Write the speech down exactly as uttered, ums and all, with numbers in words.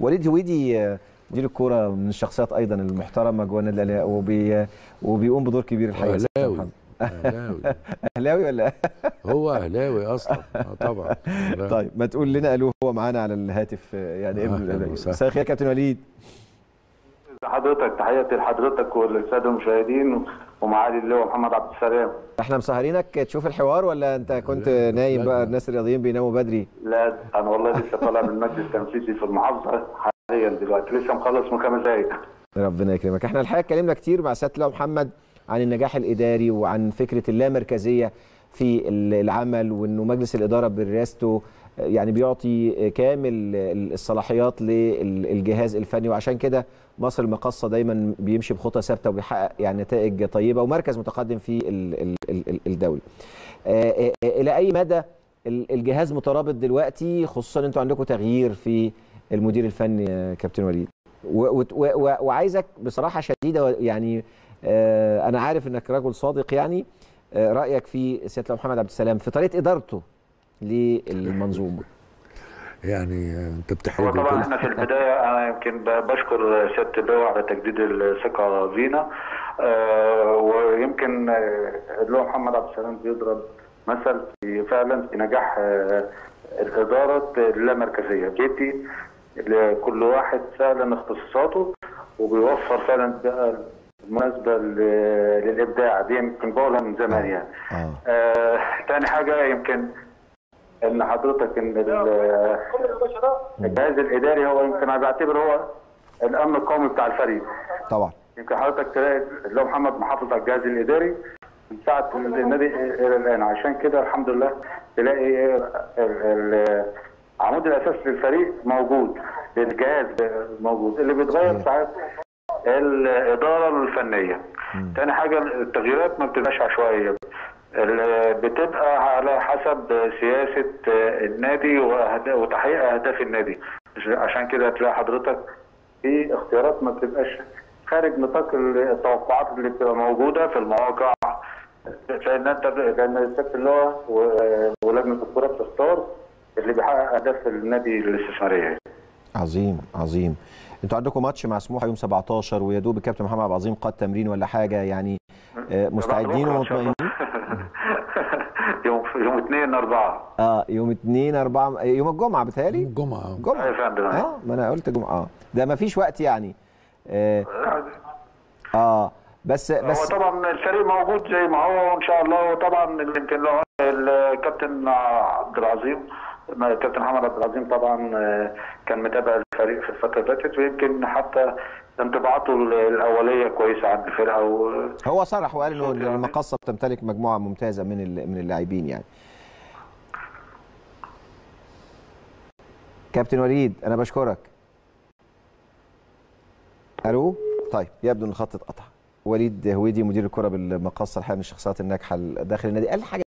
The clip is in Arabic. وليد هويدي مدير الكوره من الشخصيات ايضا المحترمه جوه النادي الاهلي وبي... وبيقوم بدور كبير الحقيقه. اهلاوي اهلاوي اهلاوي ولا هو اهلاوي اصلا؟ اه طبعا. طيب ما تقول لنا الو هو معانا على الهاتف يعني ابن الاهلاوي. مساء الخير يا كابتن وليد. حضرتك تحياتي لحضرتك والساده المشاهدين ومعالي اللواء محمد عبد السلام. احنا مسهرينك تشوف الحوار ولا انت كنت نايم بقى؟ الناس الرياضيين بيناموا بدري. لا انا والله لسه طالع من المجلس التنفيذي في المحافظه حاليا دلوقتي، لسه مخلص من خمس دقايق. ربنا يكرمك. احنا الحقيقه اتكلمنا كتير مع سياده اللواء محمد عن النجاح الاداري وعن فكره اللامركزيه في العمل، وانه مجلس الاداره برئاسته يعني بيعطي كامل الصلاحيات للجهاز الفني، وعشان كده مصر المقاصة دايما بيمشي بخطى ثابته وبيحقق يعني نتائج طيبه ومركز متقدم في الدوري. الى اي مدى الجهاز مترابط دلوقتي، خصوصا انتوا عندكم تغيير في المدير الفني يا كابتن وليد؟ وعايزك بصراحه شديده يعني، انا عارف انك رجل صادق، يعني رايك في سياده محمد عبد السلام في طريقه ادارته للمنظومه. يعني انت بتحب طبعا. احنا في البدايه انا يمكن بشكر سياده اللواء على تجديد الثقه فينا، أه ويمكن اللواء محمد عبد السلام بيضرب مثل في فعلا في نجاح أه الاداره اللامركزيه، بيدي لكل واحد فعلا اختصاصاته وبيوفر فعلا بقى مناسبه للابداع. دي يمكن بقولها من زمان يعني. آه. آه. تاني حاجه يمكن ان حضرتك ان الجهاز الاداري هو يمكن انا بعتبره هو الامن القومي بتاع الفريق. طبعا يمكن حضرتك تلاقي اللي هو محمد محافظ على الجهاز الاداري من ساعه النادي الى الان، عشان كده الحمد لله تلاقي العمود الاساسي للفريق موجود، الجهاز موجود، اللي بيتغير ساعات الاداره الفنيه. ثاني حاجه التغييرات ما بتبقاش عشوائيه، بتبقى على حسب سياسه النادي وتحقيق اهداف النادي، عشان كده هتلاقي حضرتك في اختيارات ما بتبقاش خارج نطاق التوقعات اللي بتبقى موجوده في المواقع، لان انت لان سياده اللواء ولجنه الكوره بتختار اللي بيحقق اهداف النادي الاستثماريه. عظيم عظيم. انتوا عندكم ماتش مع سموحه يوم سبعتاشر، ويا دوب الكابتن محمد عبد العظيم قاد تمرين ولا حاجه، يعني مستعدين ومطمئنين؟ يوم يوم اتنين اربعة. اه يوم اتنين اربعة يوم الجمعه بتهيألي؟ الجمعه الجمعه يا فندم. اه ما انا قلت جمعه. اه ده ما فيش وقت يعني. اه, آه بس بس هو طبعا الفريق موجود زي ما هو، وان شاء الله طبعا يمكن لو الكابتن عبد العظيم الكابتن محمد عبد العظيم طبعا كان متابع الفريق في الفتره اللي فاتت، ويمكن حتى انطباعاته الاوليه كويسه عن الفرقه. هو صرح وقال انه المقاصه بتمتلك مجموعه ممتازه من من اللاعبين يعني. كابتن وليد انا بشكرك. الو. طيب يبدو ان الخط اتقطع. وليد هويدي مدير الكره بالمقاصه، الحقيقه من الشخصيات الناجحه داخل النادي، قال حاجه